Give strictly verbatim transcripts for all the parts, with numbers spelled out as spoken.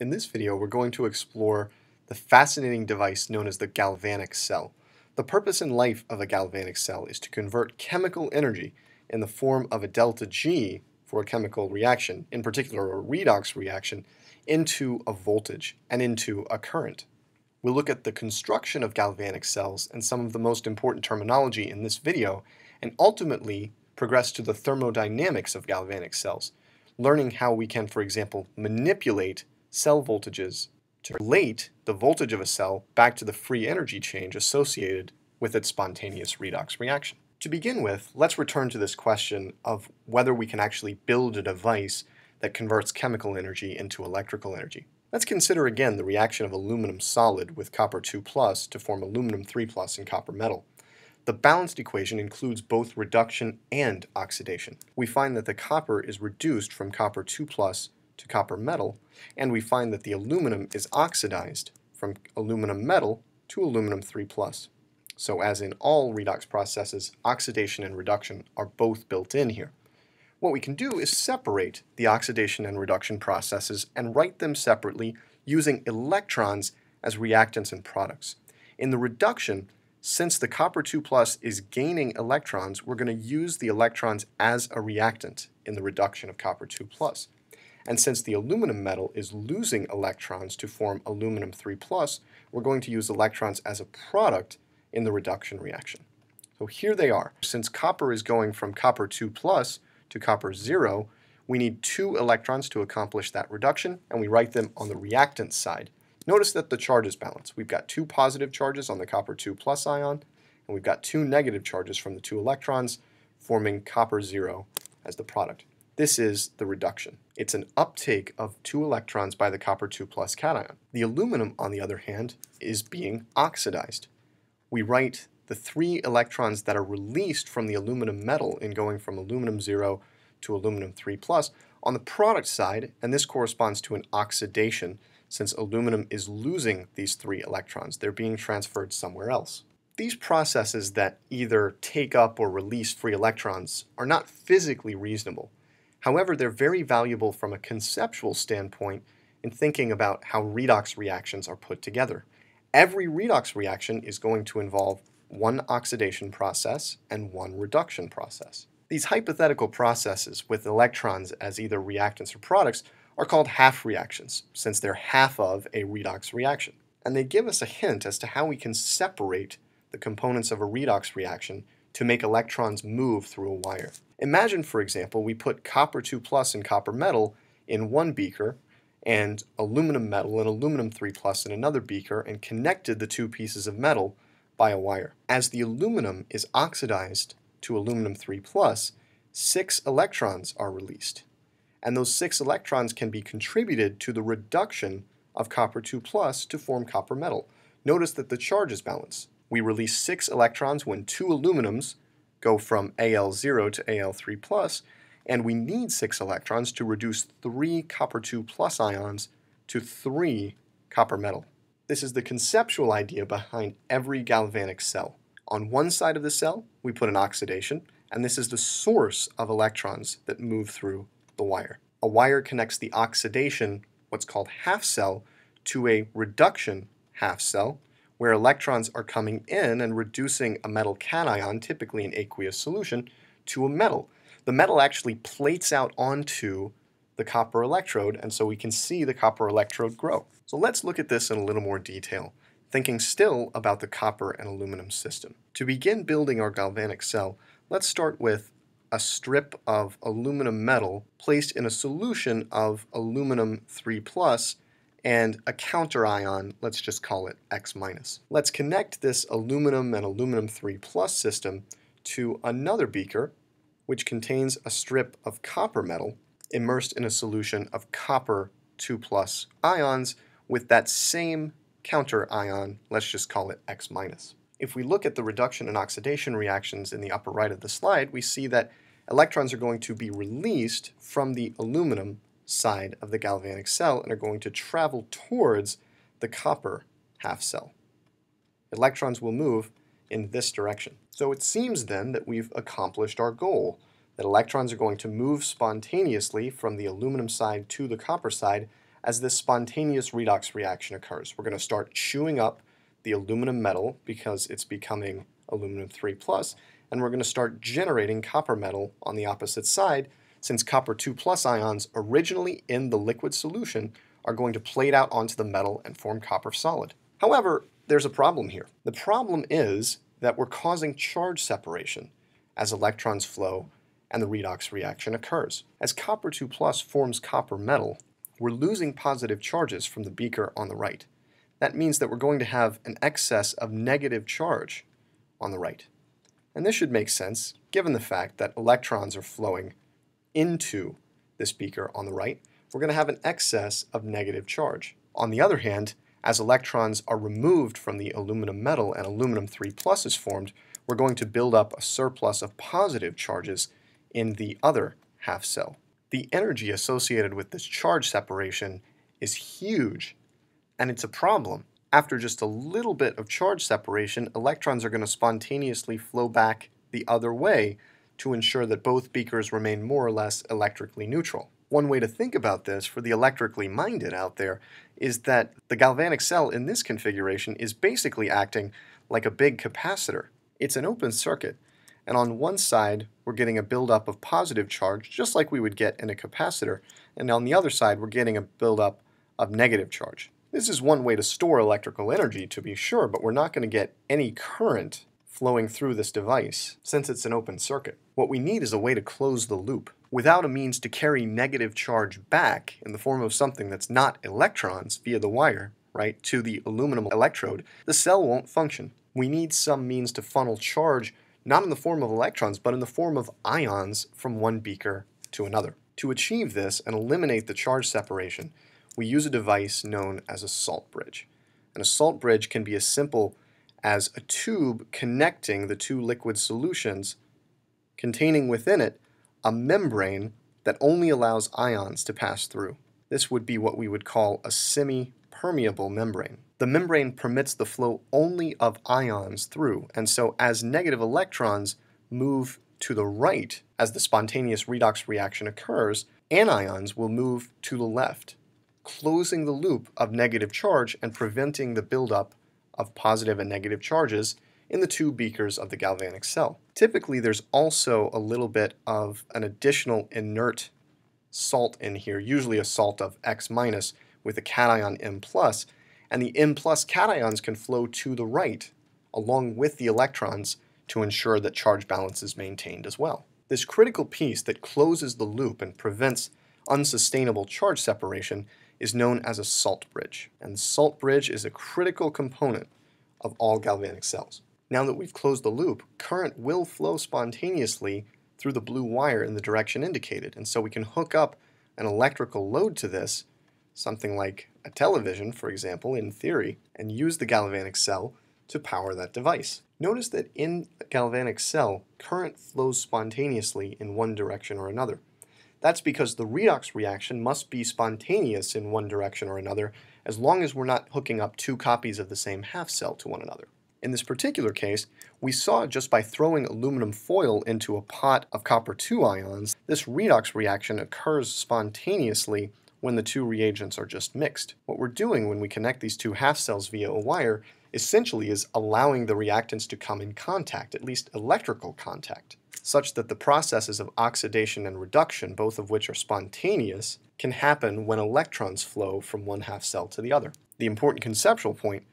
In this video, we're going to explore the fascinating device known as the galvanic cell. The purpose and life of a galvanic cell is to convert chemical energy in the form of a delta G for a chemical reaction, in particular a redox reaction, into a voltage and into a current. We'll look at the construction of galvanic cells and some of the most important terminology in this video, and ultimately progress to the thermodynamics of galvanic cells, learning how we can, for example, manipulate cell voltages to relate the voltage of a cell back to the free energy change associated with its spontaneous redox reaction. To begin with, let's return to this question of whether we can actually build a device that converts chemical energy into electrical energy. Let's consider again the reaction of aluminum solid with copper two plus to form aluminum three plus and copper metal. The balanced equation includes both reduction and oxidation. We find that the copper is reduced from copper two plus to copper metal, and we find that the aluminum is oxidized from aluminum metal to aluminum three plus. So as in all redox processes, oxidation and reduction are both built in here. What we can do is separate the oxidation and reduction processes and write them separately using electrons as reactants and products. In the reduction, since the copper two plus is gaining electrons, we're going to use the electrons as a reactant in the reduction of copper two plus. And since the aluminum metal is losing electrons to form aluminum three plus, we're going to use electrons as a product in the reduction reaction. So here they are. Since copper is going from copper two plus to copper zero, we need two electrons to accomplish that reduction, and we write them on the reactant side. Notice that the charge is balanced. We've got two positive charges on the copper two plus ion, and we've got two negative charges from the two electrons, forming copper zero as the product. This is the reduction. It's an uptake of two electrons by the copper two plus cation. The aluminum, on the other hand, is being oxidized. We write the three electrons that are released from the aluminum metal in going from aluminum zero to aluminum three plus on the product side, and this corresponds to an oxidation since aluminum is losing these three electrons. They're being transferred somewhere else. These processes that either take up or release free electrons are not physically reasonable. However, they're very valuable from a conceptual standpoint in thinking about how redox reactions are put together. Every redox reaction is going to involve one oxidation process and one reduction process. These hypothetical processes with electrons as either reactants or products are called half reactions, since they're half of a redox reaction. And they give us a hint as to how we can separate the components of a redox reaction to make electrons move through a wire. Imagine, for example, we put copper two plus and copper metal in one beaker and aluminum metal and aluminum three plus in another beaker and connected the two pieces of metal by a wire. As the aluminum is oxidized to aluminum three plus, six electrons are released. And those six electrons can be contributed to the reduction of copper two plus to form copper metal. Notice that the charge is balanced. We release six electrons when two aluminums go from A L zero to A L three plus, and we need six electrons to reduce three copper two plus ions to three copper metal. This is the conceptual idea behind every galvanic cell. On one side of the cell, we put an oxidation, and this is the source of electrons that move through the wire. A wire connects the oxidation, what's called half cell, to a reduction half cell, where electrons are coming in and reducing a metal cation, typically an aqueous solution, to a metal. The metal actually plates out onto the copper electrode, and so we can see the copper electrode grow. So let's look at this in a little more detail, thinking still about the copper and aluminum system. To begin building our galvanic cell, let's start with a strip of aluminum metal placed in a solution of aluminum three plus and a counter ion, let's just call it X minus. Let's connect this aluminum and aluminum three plus system to another beaker, which contains a strip of copper metal immersed in a solution of copper two plus ions with that same counter ion, let's just call it X minus. If we look at the reduction and oxidation reactions in the upper right of the slide, we see that electrons are going to be released from the aluminum side of the galvanic cell and are going to travel towards the copper half cell. Electrons will move in this direction. So it seems then that we've accomplished our goal, that electrons are going to move spontaneously from the aluminum side to the copper side as this spontaneous redox reaction occurs. We're going to start chewing up the aluminum metal because it's becoming aluminum three plus, and we're going to start generating copper metal on the opposite side, since copper two plus ions originally in the liquid solution are going to plate out onto the metal and form copper solid. However, there's a problem here. The problem is that we're causing charge separation as electrons flow and the redox reaction occurs. As copper two plus forms copper metal, we're losing positive charges from the beaker on the right. That means that we're going to have an excess of negative charge on the right. And this should make sense given the fact that electrons are flowing into this beaker on the right. We're going to have an excess of negative charge. On the other hand, as electrons are removed from the aluminum metal and aluminum three plus is formed, we're going to build up a surplus of positive charges in the other half cell. The energy associated with this charge separation is huge, and it's a problem. After just a little bit of charge separation, electrons are going to spontaneously flow back the other way to ensure that both beakers remain more or less electrically neutral. One way to think about this for the electrically minded out there is that the galvanic cell in this configuration is basically acting like a big capacitor. It's an open circuit, and on one side we're getting a buildup of positive charge just like we would get in a capacitor, and on the other side we're getting a buildup of negative charge. This is one way to store electrical energy, to be sure, but we're not going to get any current flowing through this device since it's an open circuit. What we need is a way to close the loop without a means to carry negative charge back in the form of something that's not electrons via the wire, right, to the aluminum electrode. The cell won't function. We need some means to funnel charge, not in the form of electrons, but in the form of ions from one beaker to another. To achieve this and eliminate the charge separation, we use a device known as a salt bridge. And a salt bridge can be as simple as a tube connecting the two liquid solutions, containing within it a membrane that only allows ions to pass through. This would be what we would call a semi-permeable membrane. The membrane permits the flow only of ions through, and so as negative electrons move to the right as the spontaneous redox reaction occurs, anions will move to the left, closing the loop of negative charge and preventing the buildup of positive and negative charges in the two beakers of the galvanic cell. Typically, there's also a little bit of an additional inert salt in here, usually a salt of X minus with a cation M plus, and the M plus cations can flow to the right along with the electrons to ensure that charge balance is maintained as well. This critical piece that closes the loop and prevents unsustainable charge separation is known as a salt bridge, and the salt bridge is a critical component of all galvanic cells. Now that we've closed the loop, current will flow spontaneously through the blue wire in the direction indicated, and so we can hook up an electrical load to this, something like a television, for example, in theory, and use the galvanic cell to power that device. Notice that in the galvanic cell, current flows spontaneously in one direction or another. That's because the redox reaction must be spontaneous in one direction or another, as long as we're not hooking up two copies of the same half cell to one another. In this particular case, we saw just by throwing aluminum foil into a pot of copper two ions, this redox reaction occurs spontaneously when the two reagents are just mixed. What we're doing when we connect these two half cells via a wire essentially is allowing the reactants to come in contact, at least electrical contact, such that the processes of oxidation and reduction, both of which are spontaneous, can happen when electrons flow from one half cell to the other. The important conceptual point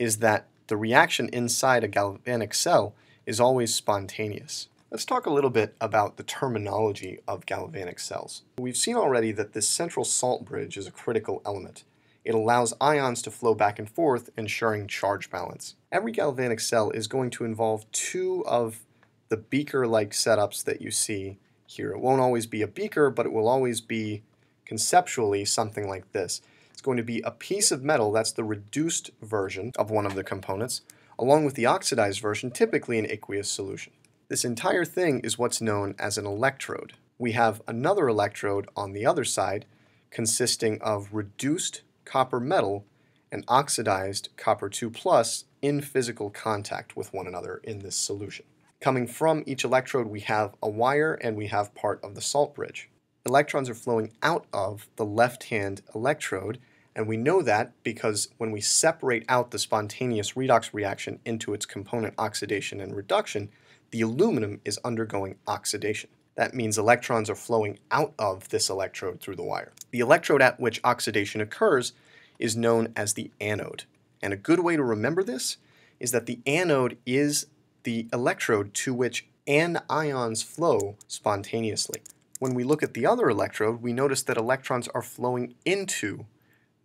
is that the reaction inside a galvanic cell is always spontaneous. Let's talk a little bit about the terminology of galvanic cells. We've seen already that this central salt bridge is a critical element. It allows ions to flow back and forth, ensuring charge balance. Every galvanic cell is going to involve two of the beaker-like setups that you see here. It won't always be a beaker, but it will always be conceptually something like this. It's going to be a piece of metal, that's the reduced version of one of the components, along with the oxidized version, typically in aqueous solution. This entire thing is what's known as an electrode. We have another electrode on the other side consisting of reduced copper metal and oxidized copper two plus in physical contact with one another in this solution. Coming from each electrode, we have a wire and we have part of the salt bridge. electrons are flowing out of the left-hand electrode, and we know that because when we separate out the spontaneous redox reaction into its component oxidation and reduction, the aluminum is undergoing oxidation. That means electrons are flowing out of this electrode through the wire. The electrode at which oxidation occurs is known as the anode. And a good way to remember this is that the anode is the electrode to which anions flow spontaneously. When we look at the other electrode, we notice that electrons are flowing into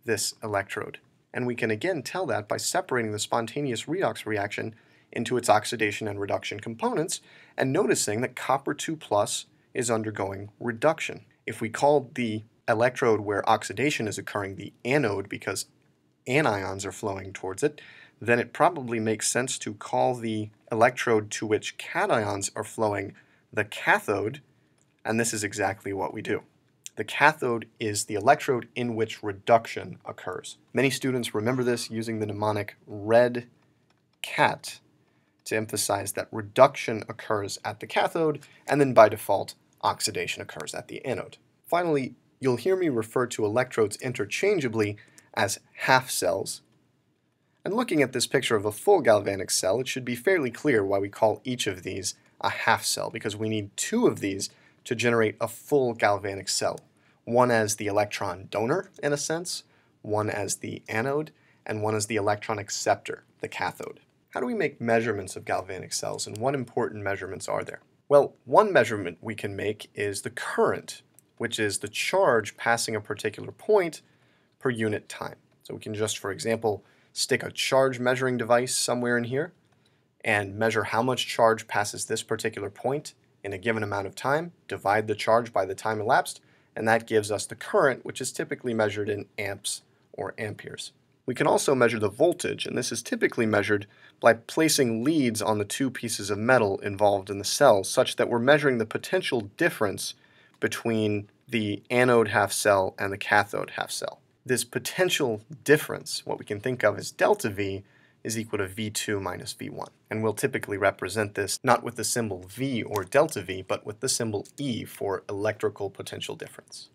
this electrode. And we can again tell that by separating the spontaneous redox reaction into its oxidation and reduction components and noticing that copper two plus is undergoing reduction. If we called the electrode where oxidation is occurring the anode because anions are flowing towards it, then it probably makes sense to call the electrode to which cations are flowing the cathode, and this is exactly what we do. The cathode is the electrode in which reduction occurs. Many students remember this using the mnemonic red cat to emphasize that reduction occurs at the cathode, and then by default, oxidation occurs at the anode. Finally, you'll hear me refer to electrodes interchangeably as half cells. And looking at this picture of a full galvanic cell, it should be fairly clear why we call each of these a half cell, because we need two of these to generate a full galvanic cell, one as the electron donor, in a sense, one as the anode, and one as the electron acceptor, the cathode. How do we make measurements of galvanic cells, and what important measurements are there? Well, one measurement we can make is the current, which is the charge passing a particular point per unit time. So we can just, for example, stick a charge measuring device somewhere in here and measure how much charge passes this particular point in a given amount of time, divide the charge by the time elapsed, and that gives us the current, which is typically measured in amps or amperes. We can also measure the voltage, and this is typically measured by placing leads on the two pieces of metal involved in the cell, such that we're measuring the potential difference between the anode half cell and the cathode half cell. This potential difference, what we can think of as delta V, is equal to V two minus V one. And we'll typically represent this not with the symbol V or delta V, but with the symbol E for electrical potential difference.